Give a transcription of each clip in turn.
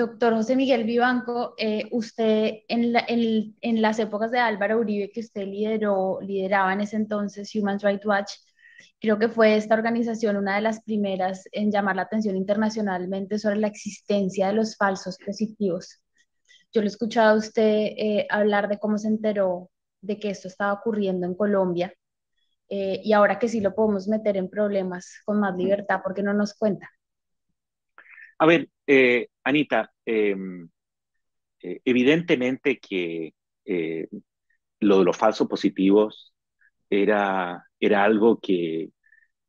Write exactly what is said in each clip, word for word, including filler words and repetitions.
Doctor José Miguel Vivanco, eh, usted en, la, en, en las épocas de Álvaro Uribe, que usted lideró, lideraba en ese entonces Human Rights Watch, creo que fue esta organización una de las primeras en llamar la atención internacionalmente sobre la existencia de los falsos positivos. Yo lo he escuchado a usted eh, hablar de cómo se enteró de que esto estaba ocurriendo en Colombia, eh, y ahora que sí lo podemos meter en problemas con más libertad, ¿por qué no nos cuenta? A ver, eh, Anita, eh, evidentemente que eh, lo de los falsos positivos era... era algo que,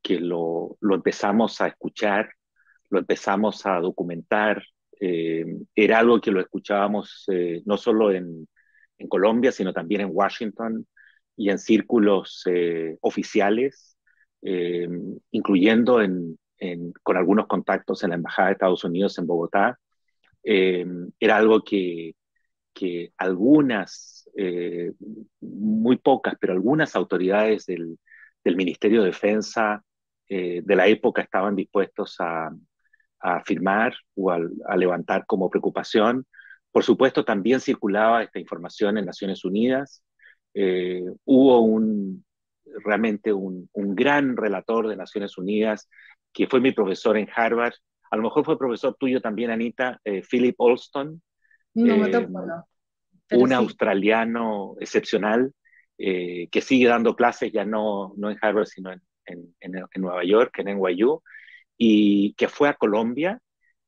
que lo, lo empezamos a escuchar, lo empezamos a documentar, eh, era algo que lo escuchábamos eh, no solo en, en Colombia, sino también en Washington y en círculos eh, oficiales, eh, incluyendo en, en, con algunos contactos en la Embajada de Estados Unidos en Bogotá. Eh, era algo que, que algunas, eh, muy pocas, pero algunas autoridades del del Ministerio de Defensa eh, de la época estaban dispuestos a, a firmar o a, a levantar como preocupación. Por supuesto, también circulaba esta información en Naciones Unidas. Eh, hubo un, realmente un, un gran relator de Naciones Unidas que fue mi profesor en Harvard. A lo mejor fue profesor tuyo también, Anita, eh, Philip Alston, no, eh, no, un sí. australiano excepcional, Eh, que sigue dando clases, ya no, no en Harvard, sino en, en, en, en Nueva York, en N Y U, y que fue a Colombia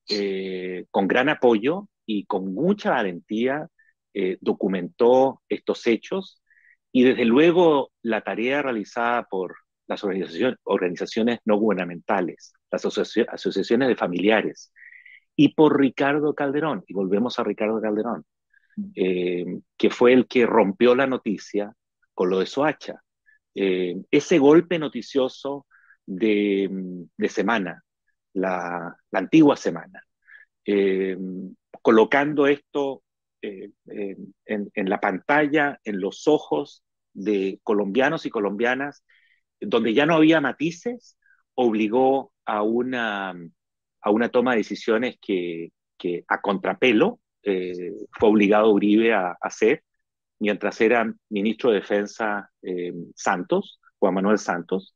eh, con gran apoyo y con mucha valentía, eh, documentó estos hechos, y desde luego la tarea realizada por las organizaciones, organizaciones no gubernamentales, las asoci- asociaciones de familiares, y por Ricardo Calderón, y volvemos a Ricardo Calderón, eh, que fue el que rompió la noticia con lo de Soacha, eh, ese golpe noticioso de, de Semana, la, la antigua Semana, eh, colocando esto eh, eh, en, en la pantalla, en los ojos de colombianos y colombianas, donde ya no había matices, obligó a una, a una toma de decisiones que, que a contrapelo eh, fue obligado Uribe a, a hacer, mientras era ministro de Defensa eh, Santos, Juan Manuel Santos,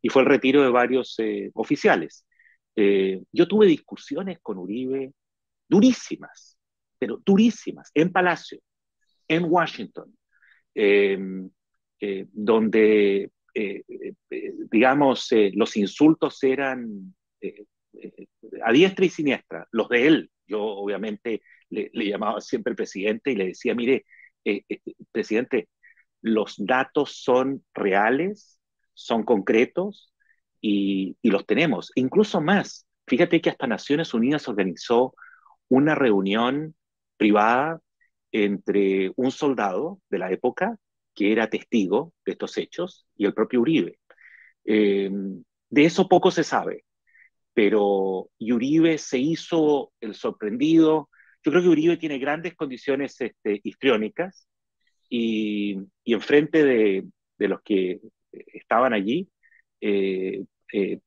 y fue el retiro de varios eh, oficiales. Eh, yo tuve discusiones con Uribe durísimas, pero durísimas, en Palacio, en Washington, eh, eh, donde, eh, eh, digamos, eh, los insultos eran eh, eh, a diestra y siniestra, los de él. Yo obviamente le, le llamaba siempre al presidente y le decía, mire, Eh, eh, presidente, los datos son reales, son concretos y, y los tenemos. E incluso más, fíjate que hasta Naciones Unidas organizó una reunión privada entre un soldado de la época que era testigo de estos hechos y el propio Uribe. Eh, de eso poco se sabe, pero Uribe se hizo el sorprendido. Yo creo que Uribe tiene grandes condiciones este, histriónicas y, y enfrente de, de los que estaban allí eh, eh,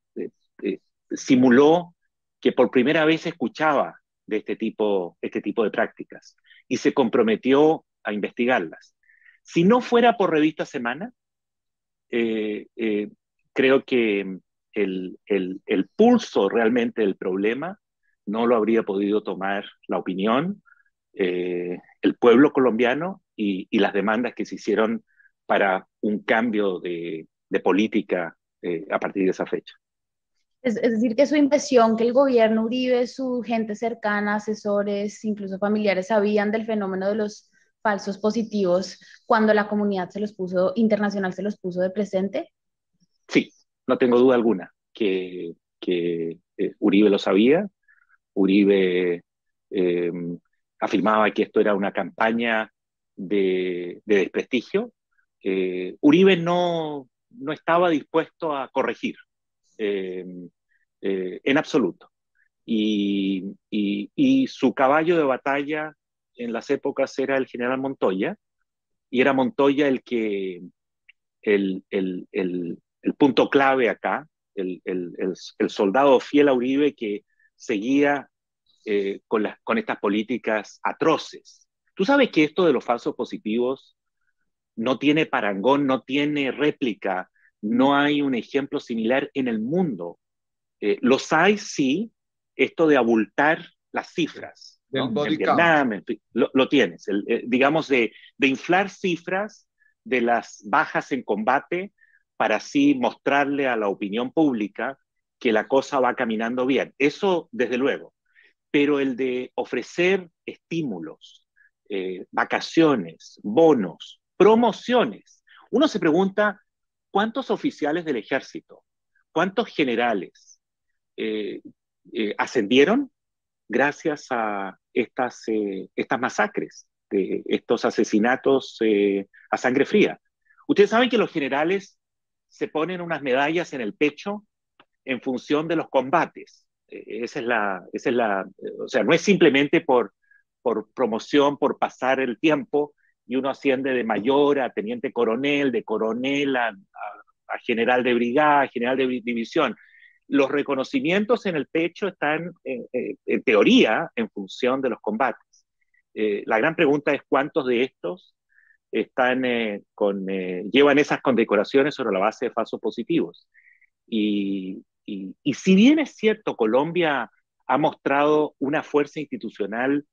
eh, simuló que por primera vez escuchaba de este tipo, este tipo de prácticas y se comprometió a investigarlas. Si no fuera por Revista Semana, eh, eh, creo que el, el, el pulso realmente del problema no lo habría podido tomar la opinión, eh, el pueblo colombiano y, y las demandas que se hicieron para un cambio de, de política eh, a partir de esa fecha. Es, es decir, que su impresión que el gobierno Uribe, su gente cercana, asesores, incluso familiares, sabían del fenómeno de los falsos positivos cuando la comunidad se los puso, internacional se los puso de presente. Sí, no tengo duda alguna que, que eh, Uribe lo sabía. Uribe eh, afirmaba que esto era una campaña de, de desprestigio. Eh, Uribe no, no estaba dispuesto a corregir eh, eh, en absoluto. Y, y, y su caballo de batalla en las épocas era el general Montoya, y era Montoya el que, el, el, el, el punto clave acá, el, el, el, el soldado fiel a Uribe que seguía eh, con, las, con estas políticas atroces. Tú sabes que esto de los falsos positivos no tiene parangón, no tiene réplica, no hay un ejemplo similar en el mundo. Eh, los hay, sí, esto de abultar las cifras. ¿No? El body count. Vietnam, en fin, lo, lo tienes, el, eh, digamos, de, de inflar cifras de las bajas en combate para así mostrarle a la opinión pública que la cosa va caminando bien. Eso, desde luego. Pero el de ofrecer estímulos, eh, vacaciones, bonos, promociones. Uno se pregunta, ¿cuántos oficiales del ejército, cuántos generales eh, eh, ascendieron gracias a estas, eh, estas masacres, de estos asesinatos eh, a sangre fría? Ustedes saben que los generales se ponen unas medallas en el pecho en función de los combates. Esa es la, esa es la, o sea, no es simplemente por, por promoción, por pasar el tiempo, y uno asciende de mayor a teniente coronel, de coronel a, a, a general de brigada, a general de división. Los reconocimientos en el pecho están, en, en, en teoría, en función de los combates. Eh, la gran pregunta es cuántos de estos están, eh, con, eh, llevan esas condecoraciones sobre la base de falsos positivos. Y, y, y si bien es cierto, Colombia ha mostrado una fuerza institucional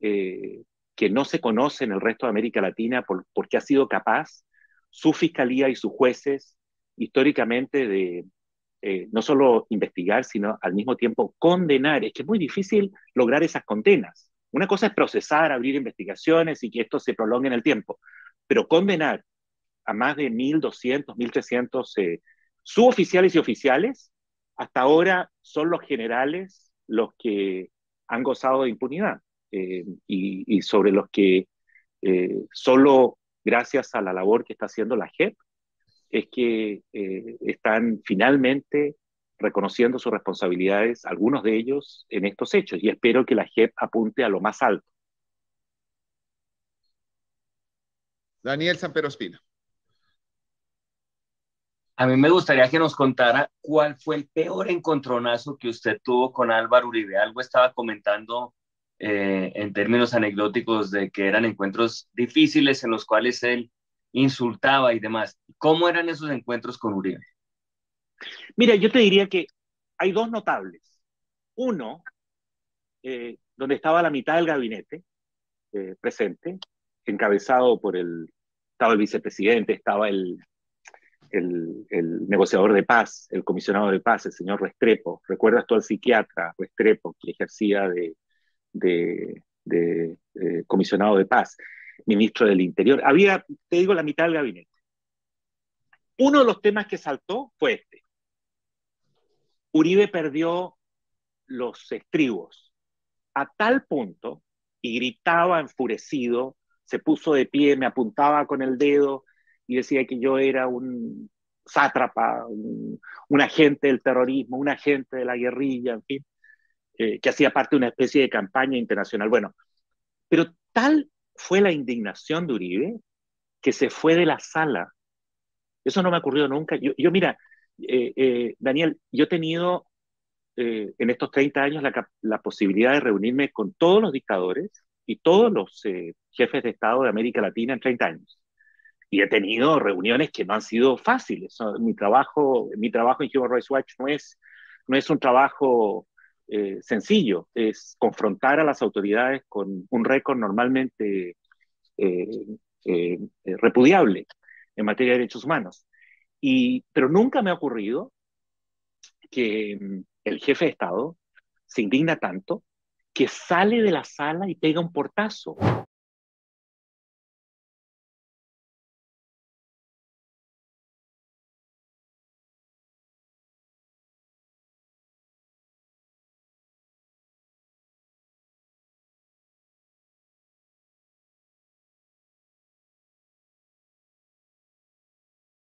eh, que no se conoce en el resto de América Latina por, porque ha sido capaz, su fiscalía y sus jueces, históricamente, de eh, no solo investigar, sino al mismo tiempo condenar. Es que es muy difícil lograr esas condenas. Una cosa es procesar, abrir investigaciones y que esto se prolongue en el tiempo, pero condenar a más de mil doscientos, mil trescientos eh, suboficiales y oficiales, hasta ahora son los generales los que han gozado de impunidad eh, y, y sobre los que eh, solo gracias a la labor que está haciendo la J E P es que eh, están finalmente reconociendo sus responsabilidades, algunos de ellos, en estos hechos, y espero que la J E P apunte a lo más alto. Daniel Samper Espino. A mí me gustaría que nos contara cuál fue el peor encontronazo que usted tuvo con Álvaro Uribe. Algo estaba comentando eh, en términos anecdóticos de que eran encuentros difíciles en los cuales él insultaba y demás. ¿Cómo eran esos encuentros con Uribe? Mira, yo te diría que hay dos notables. Uno, eh, donde estaba la mitad del gabinete eh, presente, encabezado por el, estaba el vicepresidente, estaba el, el, el negociador de paz, el comisionado de paz, el señor Restrepo. ¿Recuerdas tú al psiquiatra Restrepo, que ejercía de, de, de, de comisionado de paz, ministro del Interior? Había, te digo, la mitad del gabinete. Uno de los temas que saltó fue este. Uribe perdió los estribos a tal punto, y gritaba enfurecido, se puso de pie, me apuntaba con el dedo y decía que yo era un sátrapa, un, un agente del terrorismo, un agente de la guerrilla, en fin, eh, que hacía parte de una especie de campaña internacional. Bueno, pero tal fue la indignación de Uribe que se fue de la sala. Eso no me ha ocurrido nunca. Yo, yo mira, Eh, eh, Daniel, yo he tenido eh, en estos treinta años la, la posibilidad de reunirme con todos los dictadores y todos los eh, jefes de Estado de América Latina en treinta años. Y he tenido reuniones que no han sido fáciles. Mi trabajo, mi trabajo en Human Rights Watch no es, no es un trabajo eh, sencillo, es confrontar a las autoridades con un récord normalmente eh, eh, repudiable en materia de derechos humanos. Y, pero nunca me ha ocurrido que el jefe de Estado se indigna tanto que sale de la sala y pega un portazo.